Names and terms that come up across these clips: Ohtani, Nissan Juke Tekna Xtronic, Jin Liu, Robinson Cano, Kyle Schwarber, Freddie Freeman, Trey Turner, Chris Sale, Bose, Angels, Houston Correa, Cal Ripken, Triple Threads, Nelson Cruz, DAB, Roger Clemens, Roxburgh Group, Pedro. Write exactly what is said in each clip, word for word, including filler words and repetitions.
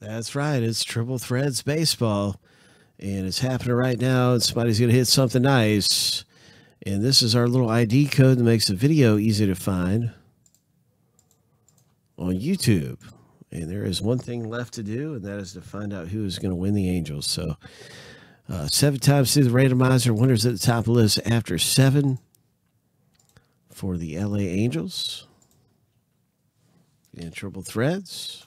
That's right. It's Triple Threads baseball, and it's happening right now. And somebody's going to hit something nice. And this is our little I D code that makes the video easy to find on YouTube. And there is one thing left to do, and that is to find out who is going to win the Angels. So uh, seven times through the randomizer, winners at the top of the list after seven for the L A Angels and Triple Threads.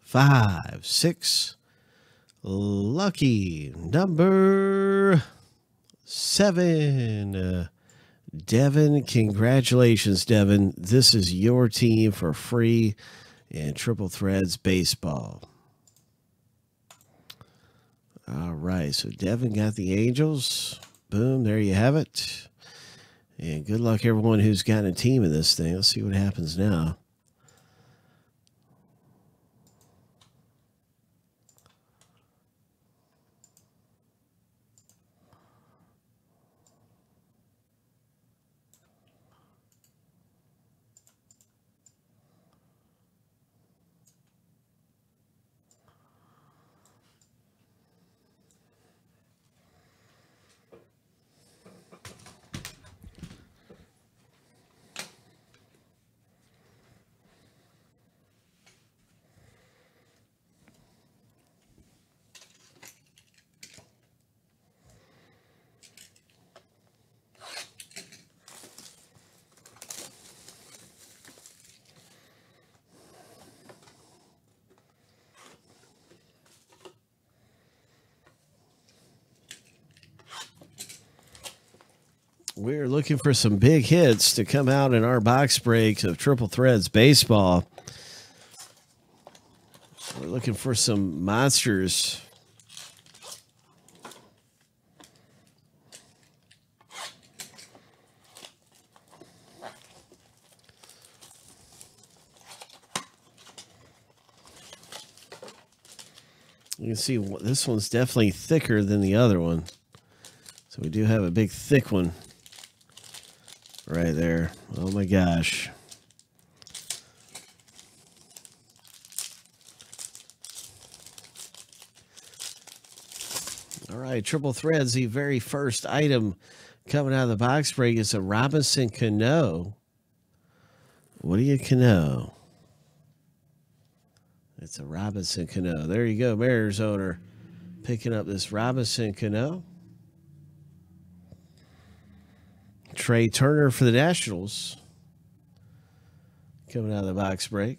Five, six, lucky number seven. Uh, Devin, congratulations, Devin. This is your team for free in Triple Threads baseball. All right, so Devin got the Angels. Boom, there you have it. And good luck, everyone who's gotten a team in this thing. Let's see what happens now. We're looking for some big hits to come out in our box breaks of Triple Threads baseball. We're looking for some monsters. You can see this one's definitely thicker than the other one. So we do have a big thick one right there. Oh my gosh. All right, Triple Threads, the very first item coming out of the box break is a Robinson Cano. What do you Cano? It's a Robinson Cano. There you go, Mariners owner picking up this Robinson Cano. Trey Turner for the Nationals coming out of the box break.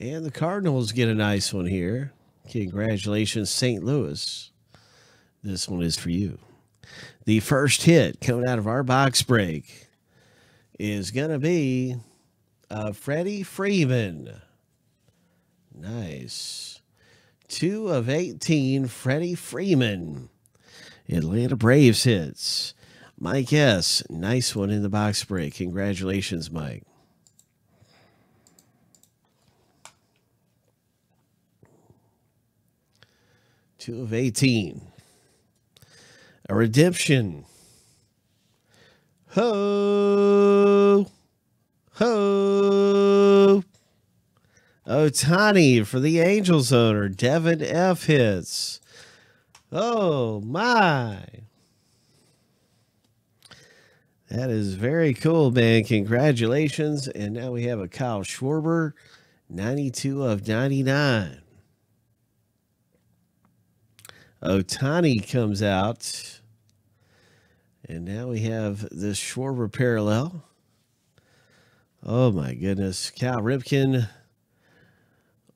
And the Cardinals get a nice one here. Congratulations, Saint Louis. This one is for you. The first hit coming out of our box break is going to be uh, Freddie Freeman. Nice. two of eighteen, Freddie Freeman. Atlanta Braves hits. Mike S., nice one in the box break. Congratulations, Mike. two of eighteen. A redemption. Ho! Ho! Ohtani for the Angels owner. Devin F. hits. Oh, my. That is very cool, man. Congratulations. And now we have a Kyle Schwarber, ninety-two of ninety-nine. Ohtani comes out. And now we have this Schwarber parallel. Oh, my goodness. Cal Ripken.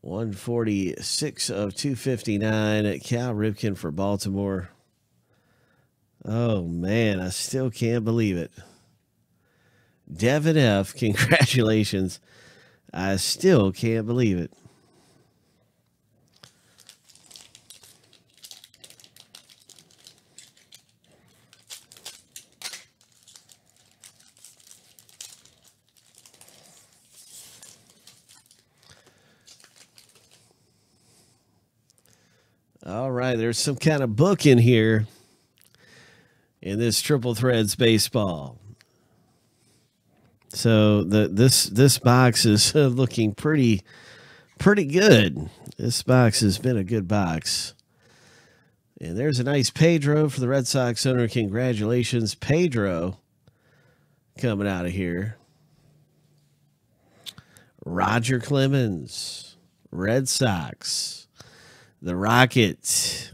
one forty-six of two fifty-nine at Cal Ripken for Baltimore. Oh, man, I still can't believe it. Devin F., congratulations. I still can't believe it. right, there's some kind of book in here in this Triple Threads baseball. So the this this box is looking pretty pretty good. This box has been a good box. And there's a nice Pedro for the Red Sox owner. Congratulations, Pedro, coming out of here. Roger Clemens, Red Sox, the Rockets.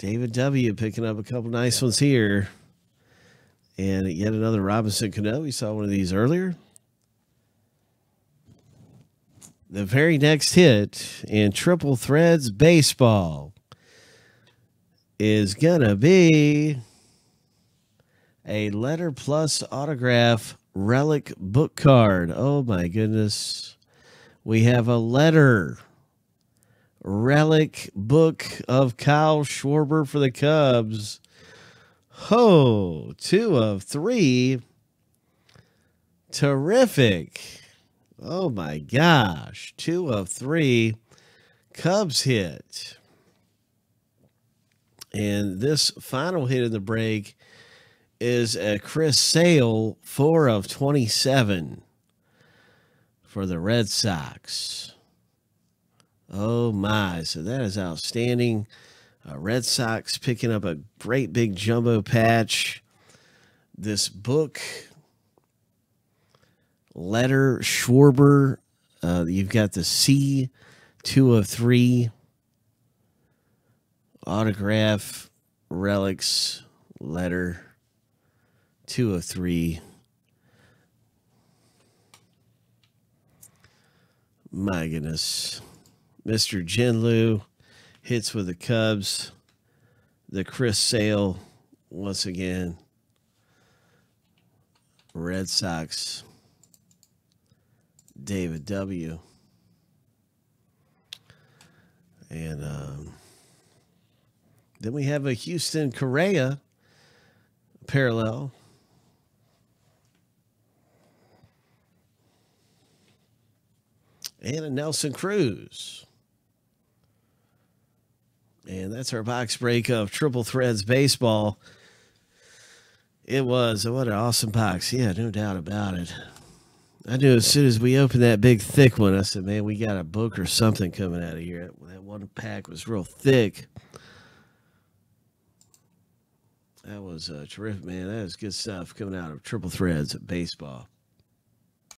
David W. picking up a couple nice ones here. And yet another Robinson Cano. We saw one of these earlier. The very next hit in Triple Threads baseball is going to be a letter plus autograph relic book card. Oh, my goodness. We have a letter relic book of Kyle Schwarber for the Cubs. Oh, two of three. Terrific. Oh, my gosh. Two of three Cubs hit. And this final hit of the break is a Chris Sale, four of twenty-seven for the Red Sox. Oh, my. So that is outstanding. Uh, Red Sox picking up a great big jumbo patch. This book, letter Schwarber. Uh, you've got the C, two of three. Autograph, relics, letter, two of three. My goodness. Mister Jin Liu hits with the Cubs. The Chris Sale, once again. Red Sox, David W. And, um, then we have a Houston Correa parallel. And a Nelson Cruz. And that's our box break of Triple Threads baseball. It was, what an awesome box. Yeah, no doubt about it. I knew as soon as we opened that big thick one, I said, man, we got a book or something coming out of here. That one pack was real thick. That was uh, terrific, man. That was good stuff coming out of Triple Threads of baseball.